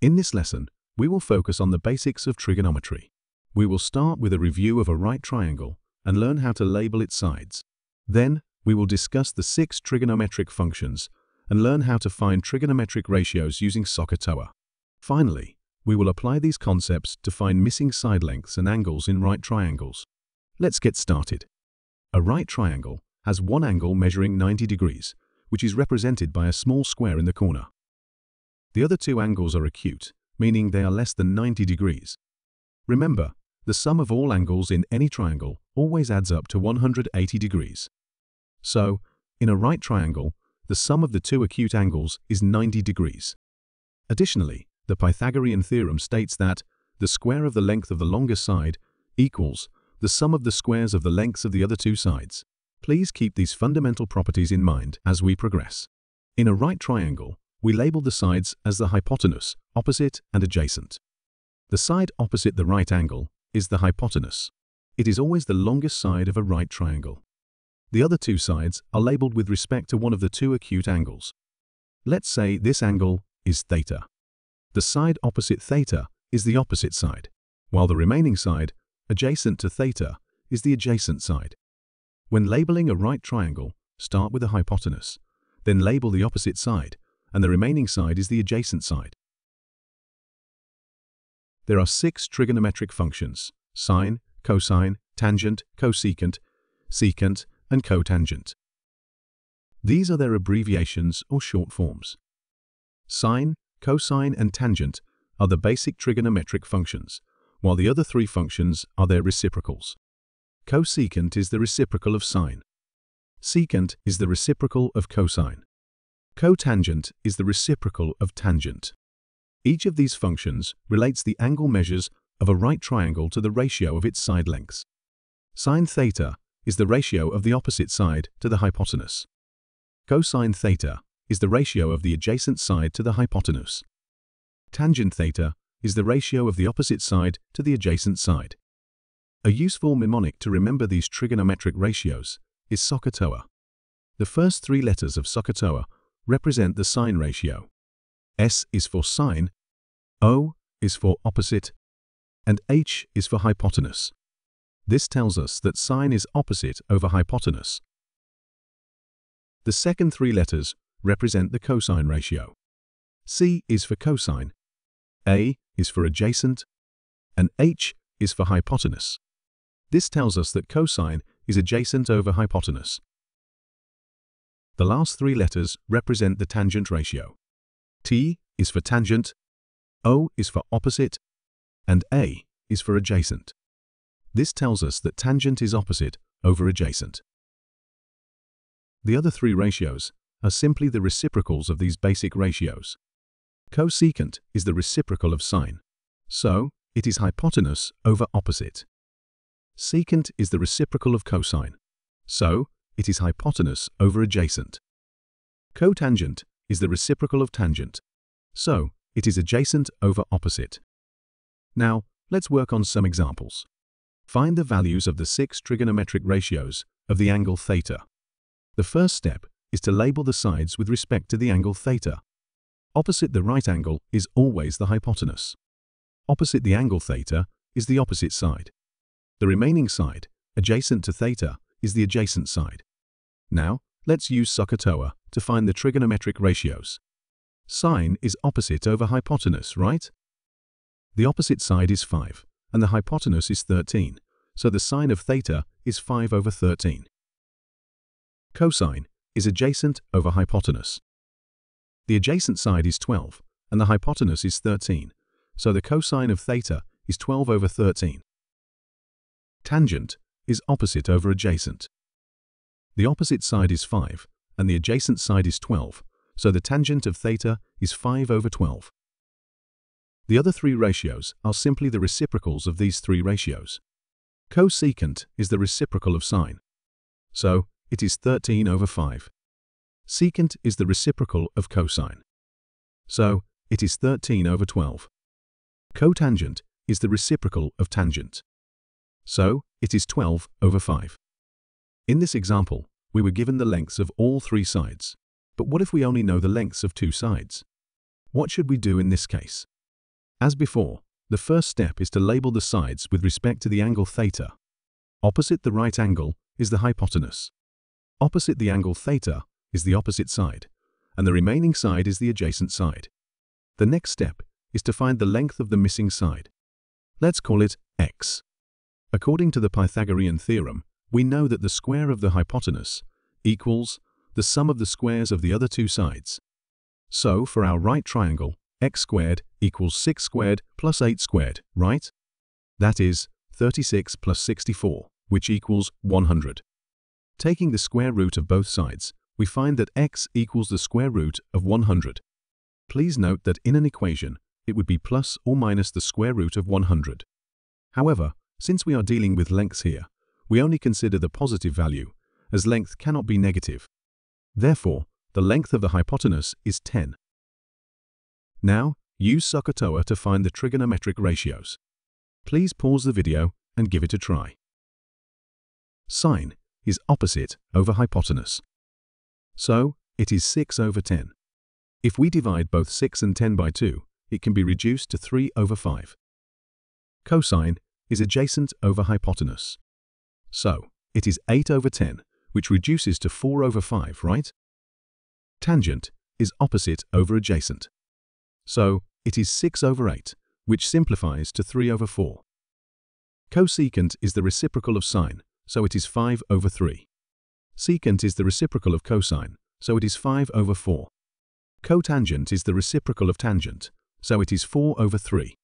In this lesson, we will focus on the basics of trigonometry. We will start with a review of a right triangle and learn how to label its sides. Then, we will discuss the 6 trigonometric functions and learn how to find trigonometric ratios using SOHCAHTOA. Finally, we will apply these concepts to find missing side lengths and angles in right triangles. Let's get started. A right triangle has one angle measuring 90 degrees, which is represented by a small square in the corner. The other two angles are acute, meaning they are less than 90 degrees. Remember, the sum of all angles in any triangle always adds up to 180 degrees. So, in a right triangle, the sum of the two acute angles is 90 degrees. Additionally, the Pythagorean theorem states that the square of the length of the longer side equals the sum of the squares of the lengths of the other two sides. Please keep these fundamental properties in mind as we progress. In a right triangle, we label the sides as the hypotenuse, opposite and adjacent. The side opposite the right angle is the hypotenuse. It is always the longest side of a right triangle. The other two sides are labeled with respect to one of the two acute angles. Let's say this angle is theta. The side opposite theta is the opposite side, while the remaining side, adjacent to theta, is the adjacent side. When labeling a right triangle, start with the hypotenuse, then label the opposite side, and the remaining side is the adjacent side. There are 6 trigonometric functions: sine, cosine, tangent, cosecant, secant, and cotangent. These are their abbreviations or short forms. Sine, cosine, and tangent are the basic trigonometric functions, while the other 3 functions are their reciprocals. Cosecant is the reciprocal of sine. Secant is the reciprocal of cosine. Cotangent is the reciprocal of tangent. Each of these functions relates the angle measures of a right triangle to the ratio of its side lengths. Sine theta is the ratio of the opposite side to the hypotenuse. Cosine theta is the ratio of the adjacent side to the hypotenuse. Tangent theta is the ratio of the opposite side to the adjacent side. A useful mnemonic to remember these trigonometric ratios is SOHCAHTOA. The first 3 letters of SOHCAHTOA represent the sine ratio. S is for sine, O is for opposite, and H is for hypotenuse. This tells us that sine is opposite over hypotenuse. The second 3 letters represent the cosine ratio. C is for cosine, A is for adjacent, and H is for hypotenuse. This tells us that cosine is adjacent over hypotenuse. The last 3 letters represent the tangent ratio. T is for tangent, O is for opposite, and A is for adjacent. This tells us that tangent is opposite over adjacent. The other 3 ratios are simply the reciprocals of these basic ratios. Cosecant is the reciprocal of sine, so it is hypotenuse over opposite. Secant is the reciprocal of cosine, so it is hypotenuse over adjacent. Cotangent is the reciprocal of tangent, so it is adjacent over opposite. Now, let's work on some examples. Find the values of the 6 trigonometric ratios of the angle theta. The first step is to label the sides with respect to the angle theta. Opposite the right angle is always the hypotenuse. Opposite the angle theta is the opposite side. The remaining side, adjacent to theta, is the adjacent side. Now, let's use SOHCAHTOA to find the trigonometric ratios. Sine is opposite over hypotenuse, right? The opposite side is 5, and the hypotenuse is 13, so the sine of theta is 5 over 13. Cosine is adjacent over hypotenuse. The adjacent side is 12, and the hypotenuse is 13, so the cosine of theta is 12 over 13. Tangent is opposite over adjacent. The opposite side is 5, and the adjacent side is 12, so the tangent of theta is 5 over 12. The other 3 ratios are simply the reciprocals of these 3 ratios. Cosecant is the reciprocal of sine, so it is 13 over 5. Secant is the reciprocal of cosine, so it is 13 over 12. Cotangent is the reciprocal of tangent, so it is 12 over 5. In this example, we were given the lengths of all 3 sides. But what if we only know the lengths of 2 sides? What should we do in this case? As before, the first step is to label the sides with respect to the angle theta. Opposite the right angle is the hypotenuse. Opposite the angle theta is the opposite side, and the remaining side is the adjacent side. The next step is to find the length of the missing side. Let's call it x. According to the Pythagorean theorem, we know that the square of the hypotenuse equals the sum of the squares of the other two sides. So, for our right triangle, x squared equals 6 squared plus 8 squared, right? That is, 36 plus 64, which equals 100. Taking the square root of both sides, we find that x equals the square root of 100. Please note that in an equation, it would be plus or minus the square root of 100. However, since we are dealing with lengths here, we only consider the positive value, as length cannot be negative. Therefore, the length of the hypotenuse is 10. Now, use SOHCAHTOA to find the trigonometric ratios. Please pause the video and give it a try. Sine is opposite over hypotenuse. So, it is 6 over 10. If we divide both 6 and 10 by 2, it can be reduced to 3 over 5. Cosine is adjacent over hypotenuse. So, it is 8 over 10, which reduces to 4 over 5, right? Tangent is opposite over adjacent. So, it is 6 over 8, which simplifies to 3 over 4. Cosecant is the reciprocal of sine, so it is 5 over 3. Secant is the reciprocal of cosine, so it is 5 over 4. Cotangent is the reciprocal of tangent, so it is 4 over 3.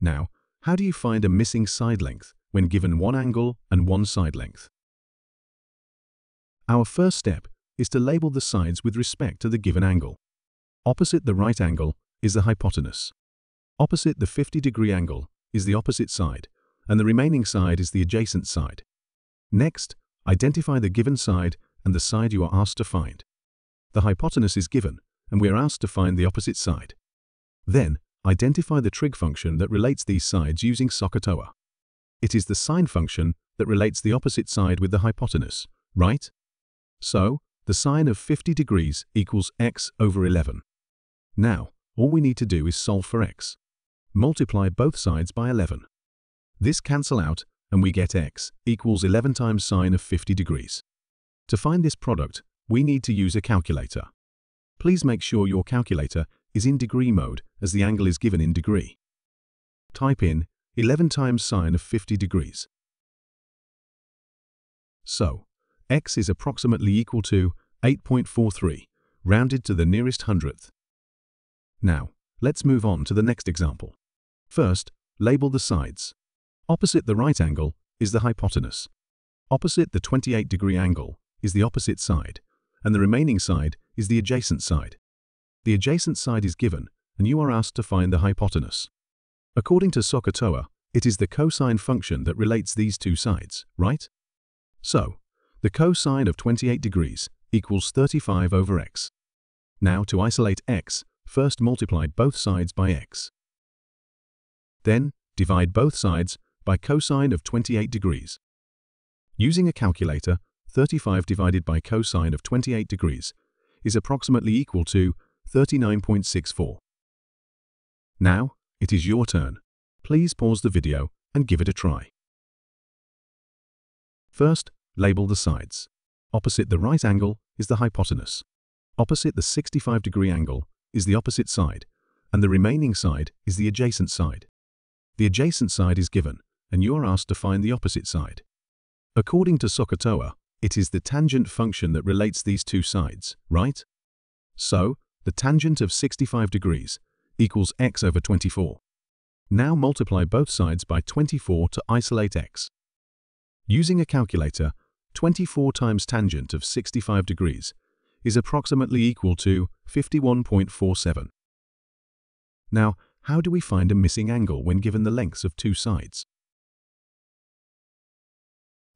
Now, how do you find a missing side length when given one angle and one side length? Our first step is to label the sides with respect to the given angle. Opposite the right angle is the hypotenuse. Opposite the 50-degree angle is the opposite side, and the remaining side is the adjacent side. Next, identify the given side and the side you are asked to find. The hypotenuse is given, and we are asked to find the opposite side. Then, identify the trig function that relates these sides using SOHCAHTOA. It is the sine function that relates the opposite side with the hypotenuse, right? So, the sine of 50 degrees equals x over 11. Now, all we need to do is solve for x. Multiply both sides by 11. This cancels out, and we get x equals 11 times sine of 50 degrees. To find this product, we need to use a calculator. Please make sure your calculator is in degree mode, as the angle is given in degree. Type in 11 times sine of 50 degrees. So, x is approximately equal to 8.43, rounded to the nearest hundredth. Now, let's move on to the next example. First, label the sides. Opposite the right angle is the hypotenuse. Opposite the 28-degree angle is the opposite side, and the remaining side is the adjacent side. The adjacent side is given, and you are asked to find the hypotenuse. According to SOHCAHTOA, it is the cosine function that relates these two sides, right? So, the cosine of 28 degrees equals 35 over x. Now, to isolate x, first multiply both sides by x. Then, divide both sides by cosine of 28 degrees. Using a calculator, 35 divided by cosine of 28 degrees is approximately equal to 39.64. Now, it is your turn. Please pause the video and give it a try. First, label the sides. Opposite the right angle is the hypotenuse. Opposite the 65-degree angle is the opposite side, and the remaining side is the adjacent side. The adjacent side is given, and you are asked to find the opposite side. According to SOHCAHTOA, it is the tangent function that relates these two sides, right? So, the tangent of 65 degrees equals x over 24. Now multiply both sides by 24 to isolate x. Using a calculator, 24 times tangent of 65 degrees is approximately equal to 51.47. Now, how do we find a missing angle when given the lengths of two sides?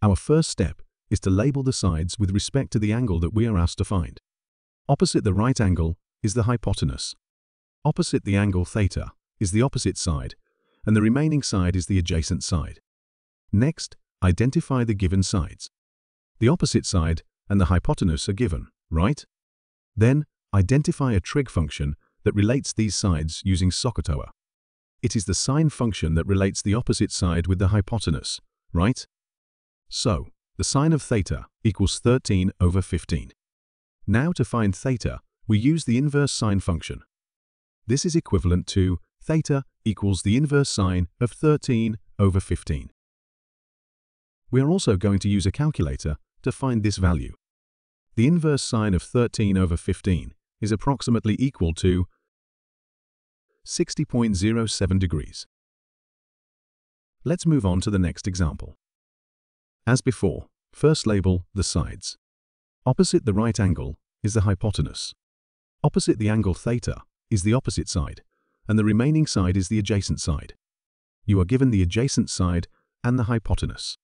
Our first step is to label the sides with respect to the angle that we are asked to find. Opposite the right angle is the hypotenuse. Opposite the angle theta is the opposite side, and the remaining side is the adjacent side. Next, identify the given sides. The opposite side and the hypotenuse are given, right? Then, identify a trig function that relates these sides using SOHCAHTOA. It is the sine function that relates the opposite side with the hypotenuse, right? So, the sine of theta equals 13 over 15. Now to find theta, we use the inverse sine function. This is equivalent to theta equals the inverse sine of 13 over 15. We are also going to use a calculator to find this value. The inverse sine of 13 over 15 is approximately equal to 60.07 degrees. Let's move on to the next example. As before, first label the sides. Opposite the right angle is the hypotenuse. Opposite the angle theta is the opposite side, and the remaining side is the adjacent side. You are given the adjacent side and the hypotenuse.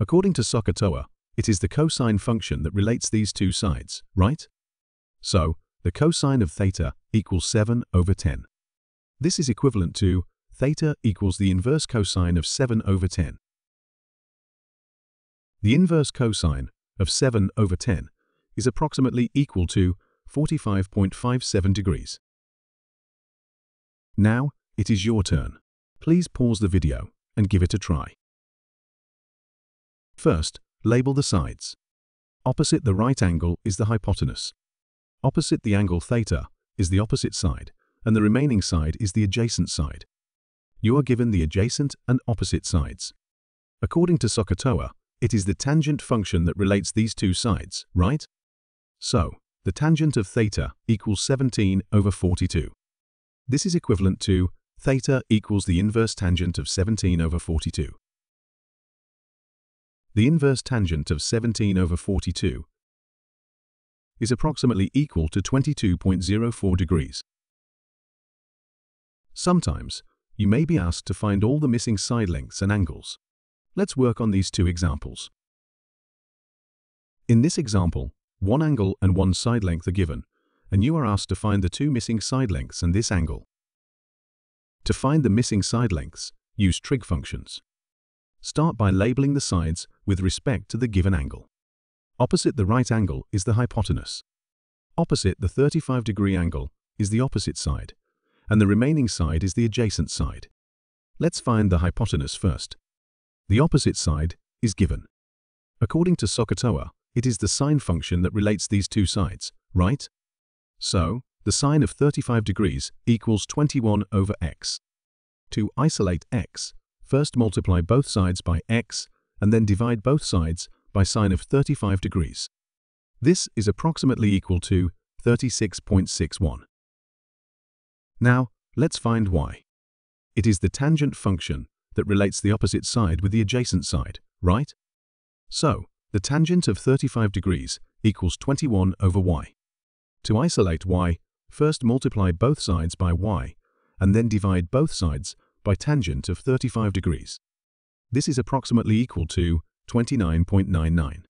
According to SOHCAHTOA, it is the cosine function that relates these two sides, right? So, the cosine of theta equals 7 over 10. This is equivalent to theta equals the inverse cosine of 7 over 10. The inverse cosine of 7 over 10 is approximately equal to 45.57 degrees. Now, it is your turn. Please pause the video and give it a try. First, label the sides. Opposite the right angle is the hypotenuse. Opposite the angle theta is the opposite side, and the remaining side is the adjacent side. You are given the adjacent and opposite sides. According to SOHCAHTOA, it is the tangent function that relates these two sides, right? So, the tangent of theta equals 17 over 42. This is equivalent to theta equals the inverse tangent of 17 over 42. The inverse tangent of 17 over 42 is approximately equal to 22.04 degrees. Sometimes, you may be asked to find all the missing side lengths and angles. Let's work on these two examples. In this example, one angle and one side length are given, and you are asked to find the two missing side lengths and this angle. To find the missing side lengths, use trig functions. Start by labeling the sides with respect to the given angle. Opposite the right angle is the hypotenuse. Opposite the 35-degree angle is the opposite side, and the remaining side is the adjacent side. Let's find the hypotenuse first. The opposite side is given. According to SOHCAHTOA, it is the sine function that relates these two sides, right? So, the sine of 35 degrees equals 21 over x. To isolate x, first multiply both sides by x, and then divide both sides by sine of 35 degrees. This is approximately equal to 36.61. Now, let's find y. It is the tangent function that relates the opposite side with the adjacent side, right? So, the tangent of 35 degrees equals 21 over y. To isolate y, first multiply both sides by y, and then divide both sides by tangent of 35 degrees. This is approximately equal to 29.99.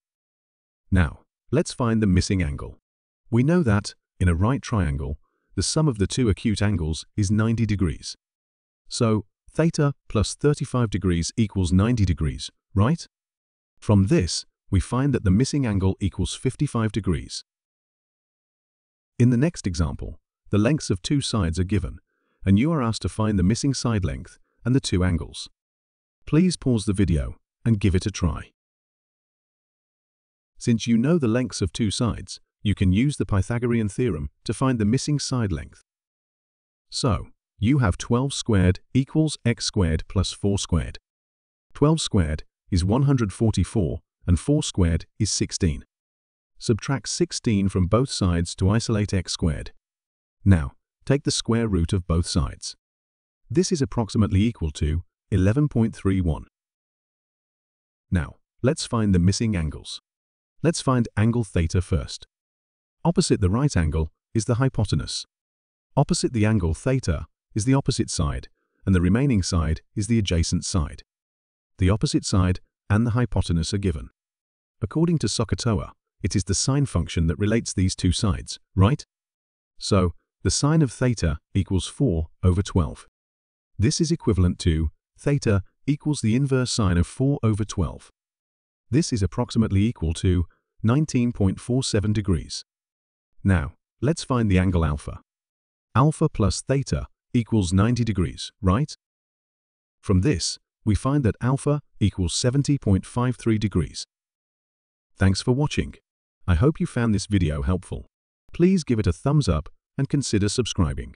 Now, let's find the missing angle. We know that, in a right triangle, the sum of the two acute angles is 90 degrees. So, theta plus 35 degrees equals 90 degrees, right? From this, we find that the missing angle equals 55 degrees. In the next example, the lengths of two sides are given, and you are asked to find the missing side length and the two angles. Please pause the video and give it a try. Since you know the lengths of two sides, you can use the Pythagorean theorem to find the missing side length. So, you have 12 squared equals x squared plus 4 squared. 12 squared is 144 and 4 squared is 16. Subtract 16 from both sides to isolate x squared. Now, take the square root of both sides. This is approximately equal to 11.31. Now, let's find the missing angles. Let's find angle theta first. Opposite the right angle is the hypotenuse. Opposite the angle theta is the opposite side, and the remaining side is the adjacent side. The opposite side and the hypotenuse are given. According to SOHCAHTOA, it is the sine function that relates these two sides, right? So, the sine of theta equals 4 over 12. This is equivalent to theta equals the inverse sine of 4 over 12. This is approximately equal to 19.47 degrees. Now, let's find the angle alpha. Alpha plus theta equals 90 degrees, right? From this, we find that alpha equals 70.53 degrees. Thanks for watching. I hope you found this video helpful. Please give it a thumbs up and consider subscribing.